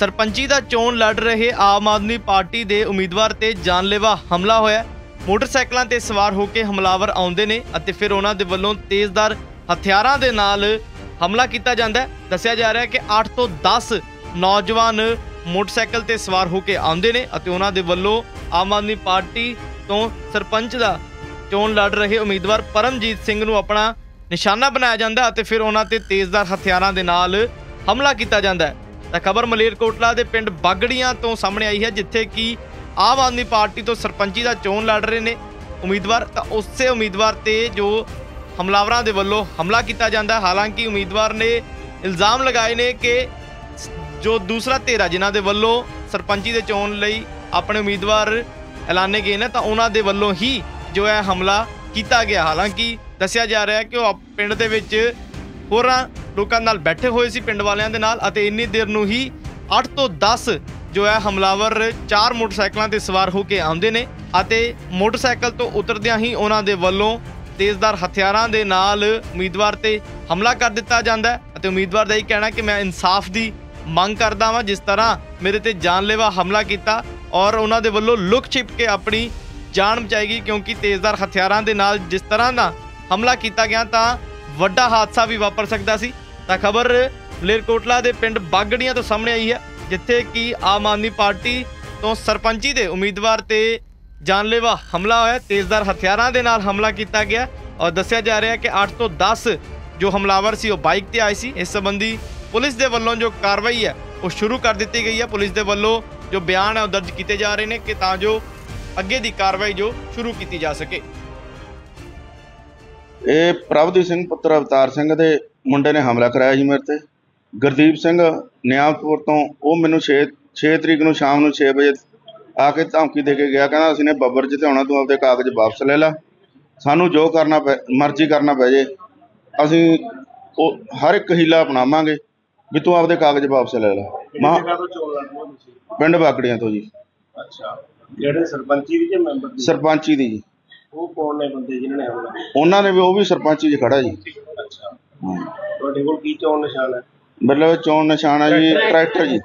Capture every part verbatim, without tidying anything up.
सरपंची दा चोन लड़ रहे आम आदमी पार्टी दे उम्मीदवार ते जानलेवा हमला होया। मोटरसाइकिलों ते सवार होकर हमलावर आउंदे ने अते फिर उन्हां दे वल्लों तेज़दार हथियारां दे नाल हमला किया जाता है। दस्सिया जा रहा है कि आठ तो दस नौजवान मोटरसाइकिल ते सवार होकर आउंदे ने अते उन्हां दे वल्लों आम आदमी पार्टी तो सरपंच दा चोन लड़ रहे उम्मीदवार परमजीत सिंह नूं अपना निशाना बनाया जाता है, फिर उन्हां ते तेज़दार हथियारां दे नाल हमला किया जाता है। तो खबर मलेरकोटला के पिंड बागड़िया तो सामने आई है, जिथे कि आम आदमी पार्टी तो सरपंची का चोन लड़ रहे हैं उम्मीदवार, तो उस उम्मीदवार ते जो हमलावरों के वलों हमला किया जाता है। हालांकि उम्मीदवार ने इल्ज़ाम लगाए ने कि जो दूसरा धिरा जिन्हों के वलों सरपंची के चोन लिए अपने उम्मीदवार ऐलाने गए हैं, तो उन्होंने वलों ही जो है हमला किया गया। हालांकि दस्सिया जा रहा है कि वह पिंड दे विच होरां लोकां नाल बैठे हुए सी पिंड वालियां दे नाल, अते इन्नी देर नूं ही अठ तो दस जो है हमलावर चार मोटरसाइकिलों ते सवार होके आउंदे ने अते मोटरसाइकिल तो उतरदियां ही उन्हां दे वल्लों तेज़दार हथियारां दे नाल उम्मीदवार ते हमला कर दिता जांदा है। अते उम्मीदवार दा यही कहना कि मैं इंसाफ दी ਮੰਗ ਕਰਦਾ ਵਾਂ, जिस तरह मेरे ते जानलेवा हमला किया और उन्हां दे वल्लों लुक छिप के अपनी जान बचाएगी, क्योंकि तेज़दार हथियारां दे नाल जिस तरह का हमला किया गया तो वड्डा हादसा भी वापर सकता सी। तां खबर मलेरकोटला के पिंड बागड़िया तो सामने आई है, जिथे कि आम आदमी पार्टी तो सरपंची के उम्मीदवार ते जानलेवा हमला होया, तेज़दार हथियारां दे नाल हमला किया गया और दस्सिया जा रहा है कि आठ तो दस जो हमलावर सी वह बाइक ते आए सी। इस संबंधी पुलिस के वलों जो कार्रवाई है वह शुरू कर दी गई है। पुलिस के वलों जो बयान है वह दर्ज किए जा रहे हैं कि तां जो अगे दी कार्रवाई जो शुरू की जा सके। ये प्रभदीप सिंह पुत्र अवतार सिंह दे मुंडे ने हमला कराया जी मेरे ते। गुरदीप सिंह नियामपुर तो वो मैनू छे छे तरीक नूं शाम नूं छे बजे आके धमकी दे के गया, कहना असीं ने बब्बर जिते आउणा, तूं आपदे कागज़ वापस ले ला, सानू जो करना पै मर्जी करना पै जे असीं हर एक हीला अपनावांगे भी तूं आपदे कागज़ वापस ले ला। पिंड बाकड़ियां तो जी। अच्छा, सरपंची दी जी उन्होंने भी, वो भी सरपंची जी खड़ा जी। अच्छा, मतलब चोन निशान है जी ट्रैक्टर जी।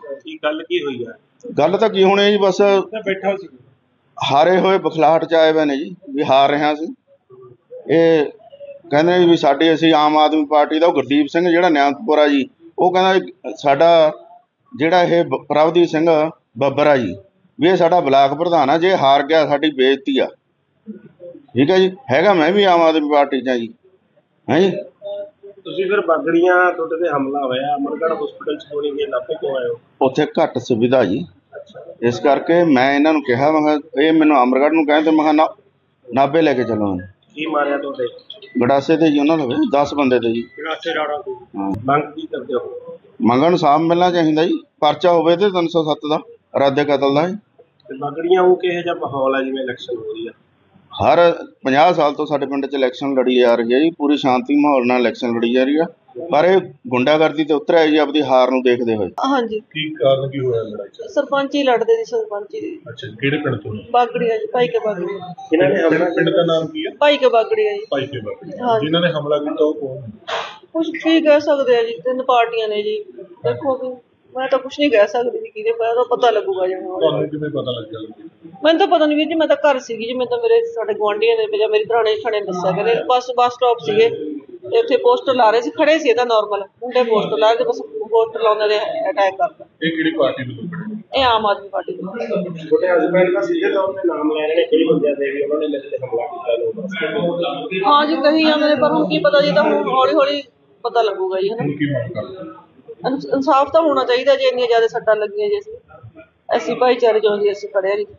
गल तो की होनी है जी, बस हारे हुए बखलाहट च आए हुए ने जी भी हार रहे हैं। ये कहने जी भी साडी असीं आम आदमी पार्टी का गुरदीप सिंह जिहड़ा नियामपुर आ जी, वो कहना साडा जिहड़ा ये प्रभदीप सिंह बब्बर आ जी भी यह साडा ब्लाक प्रधान है, जे हार गया साडी बेइज्जती आ। ठीक है जी, हैगा मैं भी आम आदमी पार्टी च जी। है जी ਤੁਸੀਂ ਫਿਰ ਬਾਗੜੀਆਂ ਤੁਹਾਡੇ ਤੇ ਹਮਲਾ ਹੋਇਆ ਅਮਰਗੜ੍ਹ ਹਸਪੀਟਲ ਚ ਹੋਣੀ ਦੇ ਲੱਗੇ ਕਿਉਂ ਆਏ ਹੋ? ਉੱਥੇ ਘੱਟ ਸੁਵਿਧਾ ਜੀ, ਇਸ ਕਰਕੇ ਮੈਂ ਇਹਨਾਂ ਨੂੰ ਕਿਹਾ, ਮੈਂ ਇਹ ਮੈਨੂੰ ਅਮਰਗੜ੍ਹ ਨੂੰ ਕਹਿੰਦੇ ਮੈਂ ਨਾ ਨਾਭੇ ਲੈ ਕੇ ਚੱਲੋ। ਕੀ ਮਾਰਿਆ ਤੁਹਾਡੇ? ਗੜਾਸੇ ਤੇ ਜੀ, ਉਹਨਾਂ ਦੇ ਦਸ ਬੰਦੇ ਤੇ ਜੀ ਗੜਾਸੇ ਰਾੜਾ ਤੇ। ਮੰਗ ਕੀ ਕਰਦੇ ਹੋ? ਮੰਗਣ ਸਾਹ ਮਿਲਣਾ ਚਾਹੀਦਾ ਜੀ, ਪਰਚਾ ਹੋਵੇ ਤੇ ਤਿੰਨ ਸੌ ਸੱਤ ਦਾ ਇਰਾਦੇ ਕਤਲ ਦਾ। ਬਾਗੜੀਆਂ ਉਹ ਕਿਹੋ ਜਿਹਾ ਮਾਹੌਲ ਆ ਜਿਵੇਂ ਇਲੈਕਸ਼ਨ ਹੋ ਰਹੀ ਆ? हर पचास साल तो साढ़े पिंड च इलैक्शन लड़ी जा रही है जी, पूरी शांति माहौल नाल इलैक्शन लड़ी जा रही है, पर गुंडागर्दी तो उतर आई जी अपनी हार नूं देखदे होए। हां जी, की कारण की होया लड़ाई? सरपंच ही लड़दे जी, सरपंच ही। अच्छा, किहड़े पिंड तों? बागड़िया जी, भाई के बागड़िया। किन्हां ने हमला? पिंड दा नाम की है? भाई के बागड़िया जी। भाई के बागड़िया जिन्हां ने हमला कीता ओह कौन? कुछ भी कह सकदे आ जी, तीन पार्टियां ने जी। देखो मैं तो कुछ नहीं कह सकती जी, कि पता लगूगा जी। मैं पता लग मैं तो पता नहीं वीर जी, मैं तो घर सी जी। मैं तो मेरे साढ़े गुआढ़िया ने मेरी दराने छाने दसा, कहते बस बस स्टॉप से इतने पोस्टर ला रहे थे, खड़े से नॉर्मल मुंडे पोस्टर ला रहे थे, बस पोस्टर लाने दे अटैक करता। ये आम आदमी पार्टी हाँ जी, कही हमने, पर हम की पता जी, तो हौली हौली पता लगूगा जी, है ना। इंसाफ तो होना चाहिए जी, इन ज्यादा सट्टा लगिया जी, ऐसी भाईचारे जो असी खड़े नहीं,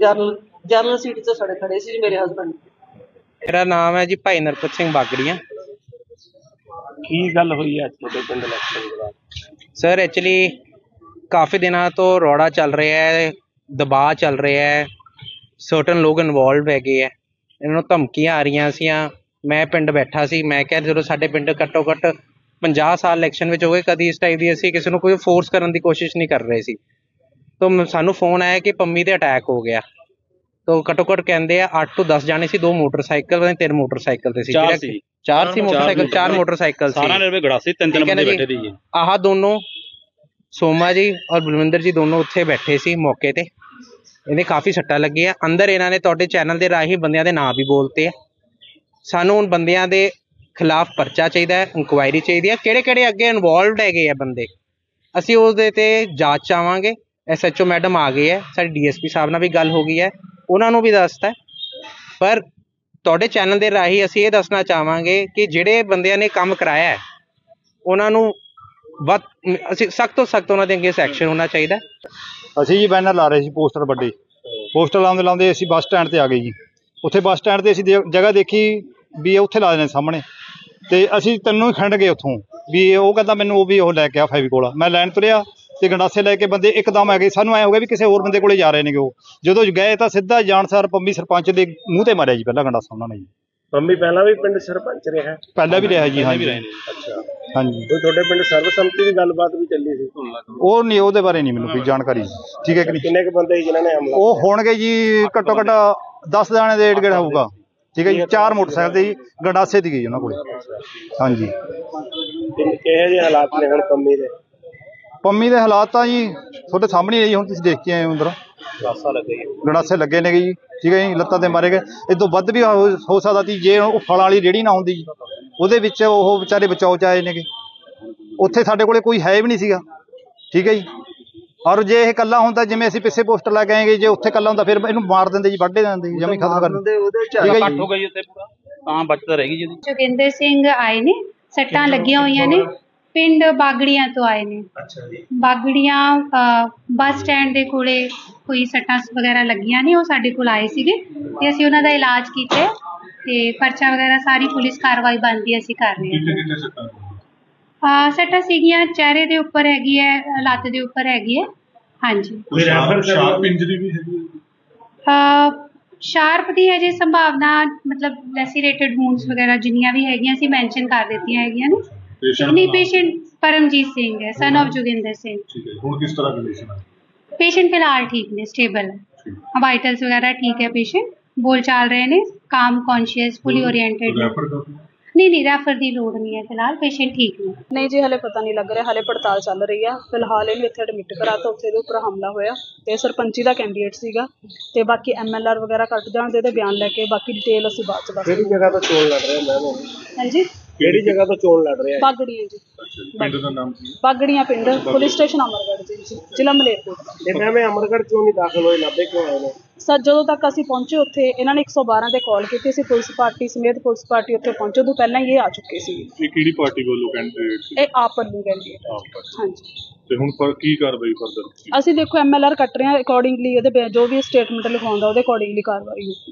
जरनल जरनल सीट से सड़े खड़े सी जी मेरे हसबैंड। मेरा नाम है जी भाई नरपत सिंह बागड़िया। की गल हुई है पिंड इलेक्शन के बाद? सर एक्चुअली काफ़ी दिन तो रोड़ा चल रहा है, दबाव चल रहा है, सर्टन लोग इनवॉल्व है, इन्होंने धमकियाँ आ रही सी। मैं पिंड बैठा सी, मैं क्या जो साढ़े पिंड घट्टो घट्ट पचास साल इलैक्शन हो गए, कभी इस टाइप की असी किसी को कोई फोर्स करने की कोशिश नहीं कर रहे सी। तो सानू फोन आया कि पम्मी ते अटैक हो गया, तो घट्टो घट कहते आठ तो दस जाने सी, दो मोटरसाइकिल तीन मोटरसाइकिल चार सी मोटरसाइकिल चार मोटरसाइकिल आह दोनों सोमा जी और बलविंदर जी दोनों उत्थे बैठे सी मौके ते। इन्हें काफ़ी सट्टा लगी है। अंदर इन्होंने तुहाडे चैनल के राही बंदियां दे नाम भी बोलते हैं। सानू उन बंदियां दे खिलाफ परचा चाहिए है, इंक्वायरी चाहिए है, किहड़े किहड़े अगे इनवॉल्वड है ये बंदे। असीं उसदे ते जांच चाहांगे। एस एच ओ मैडम आ गई है, साडी डी एस पी साहब नाल भी गल हो गई है, उन्होंने भी दसता है। पर तुहाडे चैनल के राही असीं ये दसना चाहांगे कि जिहड़े बंदियां ने काम कराया है उन्होंने बद सख्त तो सख्त उन्होंने अगे एक्शन होना चाहिए। असी जी बैनर ला रहे थे, पोस्टर बड़े पोस्टर लाते लाते असी बस स्टैंड पर आ गए जी। उत्थे बस स्टैंड पर असी जगह देखी भी उत्थे ला देने सामने, तो असी तीनों खंड गए उतों भी। वो कहता मैनूं वो भी वो लैके आ फेविकोल, मैं लैन तुरिया तो गंडासे लैके बंदे एकदम आ गए। सानूं ऐ हो गया भी किसी होर बंदे कोले जा रहे ने। जो गए तो सीधा जानसार पंबी सरपंच के मूँह ते मारिया जी पहला गंडासा उन्होंने जी। पंबी पहला भी पिंड सरपंच रहा, पहला भी रहा जी। हाँ जी, हाँ जी। ਤੁਹਾਡੇ ਪਿੰਡ ਸਰਵਸੰਮਤੀ ਦੀ ਗੱਲਬਾਤ ਵੀ ਚੱਲੀ ਸੀ। ਉਹ ਨਹੀਂ, ਉਹਦੇ ਬਾਰੇ ਨਹੀਂ ਮੈਨੂੰ ਕੋਈ ਜਾਣਕਾਰੀ। ਠੀਕ ਹੈ ਕਿ ਕਿੰਨੇ ਕ ਬੰਦੇ ਸੀ ਜਿਨ੍ਹਾਂ ਨੇ ਹਮਲਾ? ਉਹ ਹੋਣਗੇ ਜੀ ਘੱਟੋ ਘੱਟ ਦਸ ਜਾਣੇ ਦੇ ਏਡ ਗੇੜ ਹੋਊਗਾ। ਠੀਕ ਹੈ ਜੀ। ਚਾਰ ਮੋਟਰਸਾਈਕਲ ਤੇ ਜੀ ਗੰਡਾਸੇ ਦੀ ਗਈ ਉਹਨਾਂ ਕੋਲ। ਹਾਂਜੀ। ਕਿਹੋ ਜਿਹੇ ਹਾਲਾਤ ਨੇ ਹੁਣ ਪੰਮੀ ਦੇ? ਪੰਮੀ ਦੇ ਹਾਲਾਤ ਤਾਂ ਜੀ ਤੁਹਾਡੇ ਸਾਹਮਣੇ ਜੀ, ਹੁਣ ਤੁਸੀਂ ਦੇਖ ਕੇ ਆਏ ਹੋ ਅੰਦਰ। ਗੰਡਾਸਾ ਲੱਗੇ ਗੰਡਾਸੇ ਲੱਗੇ ਨੇ ਜੀ। ठीक है जी। लत्तां ते मारे गए। इस तो वध भी हो, हो सकता जी जे वो फल वाली रेहड़ी ना होंदी जी, उहदे विच वो बेचारे बचाओ च आए ने। उत्थे साडे कोले कोई है भी नहीं सीगा। ठीक है जी। और जे इह कल्ला हुंदा, जिवें असीं पिछे पोस्टर ला के आएंगे, जे उत्थे कल्ला हुंदा फिर इहनूं मार दिंदे जी, वड्डे दिंदे जी, जमी खत्म कर दिंदे। उहदे विच कट हो गई उत्थे पूरा, तां बचत रह गई जी। जोगिंदर सिंह आए ने, सट्टां लगियां होईयां ने, पिंड बागड़िया तो आए ने। अच्छा जी। बागड़िया बस स्टैंड के कोले कोई सट्टां वगैरह लगियां ने, वो साडे कोल आए सीगे ते असीं उन्हां दा इलाज कीते ते परचा वगैरह सारी पुलिस कार्रवाई बनदी असीं कर रहे हां। हां, सट्टां सीगियां चेहरे दे उपर हैगी है, लत्त दे उपर हैगी है। हां जी। कोई रेफर शार्प इंजरी भी हैगी? हां, शार्प दी अजे संभावना, मतलब लैसिरेटेड वूंड्स वगैरह जिन्नियां भी हैगियां असीं मेंशन कर दित्तियां हैगियां ने। नहीं, पेशेंट परमजीत सिंह है, सन ऑफ जोगिंदर सिंह। किस तरह कंडीशन है पेशेंट? फिलहाल ठीक ने, स्टेबल है, वाइटल्स वगैरह ठीक है। पेशेंट बोल चाल रहे ने, काम कॉन्शियस, फुली ओरिएंटेड। नहीं नहीं, रेफर की लोड़ नहीं है, फिलहाल पेशेंट ठीक ने। नहीं जी, हले पता नहीं लग रहा, हले पड़ताल चल रही है। फिलहाल इन्हें इतने एडमिट करा तो उसके उपर हमला होया तो सरपंची का कैंडीडेट सीगा ते बाकी एम एल आर वगैरह कट जाने दे बयान लैके बाकी डिटेल असीं बाद च। ਕਿਹੜੀ ਜਗ੍ਹਾ ਤੋਂ ਚੋਣ ਲੜ ਰਿਹਾ ਹੈ? ਬਾਗੜੀਆਂ ਜੀ। ਪਿੰਡ ਦਾ ਨਾਮ ਕੀ? ਬਾਗੜੀਆਂ ਪਿੰਡ, ਪੁਲਿਸ ਸਟੇਸ਼ਨ ਅਮਰਗੜ੍ਹ ਜੀ, ਜ਼ਿਲ੍ਹਾ ਮਲੇਰਕੋਟਲਾ। ਤੇ ਮੈਂ ਅਮਰਗੜ੍ਹ ਕਿਉਂ ਨਹੀਂ ਦਾਖਲ ਹੋਏ, ਲੱਭੇ ਕਿਉਂ ਆਏ ਨੇ? ਸਰ ਜਦੋਂ ਤੱਕ ਅਸੀਂ ਪਹੁੰਚੇ ਉੱਥੇ ਇਹਨਾਂ ਨੇ ਇੱਕ ਸੌ ਬਾਰਾਂ ਤੇ ਕਾਲ ਕੀਤੀ ਸੀ, ਪੁਲਿਸ ਪਾਰਟੀ ਸਮੇਤ ਪੁਲਿਸ ਪਾਰਟੀ ਉੱਥੇ ਪਹੁੰਚੇ ਤੋਂ ਪਹਿਲਾਂ ਹੀ ਇਹ ਆ ਚੁੱਕੇ ਸੀ। ਇਹ ਕਿਹੜੀ ਪਾਰਟੀ ਵੱਲੋਂ ਕੈਂਡੀਡੇਟ ਸੀ? ਇਹ ਆਪ ਵੱਲੋਂ ਕੈਂਡੀਡੇਟ। ਹਾਂਜੀ। ਤੇ ਹੁਣ ਪਰ ਕੀ ਕਾਰਵਾਈ ਫਰਦਰ? ਅਸੀਂ ਦੇਖੋ ਐਮ ਐਲ ਆਰ ਕੱਟ ਰਹੇ ਹਾਂ, ਅਕੋਰਡਿੰਗਲੀ ਉਹਦੇ ਜੋ ਵੀ ਸਟੇਟਮੈਂਟ ਲਿਖਾਉਂਦਾ ਉਹਦੇ ਅਕੋਰਡਿੰਗਲੀ ਕਾਰਵਾਈ ਹੋਊਗੀ।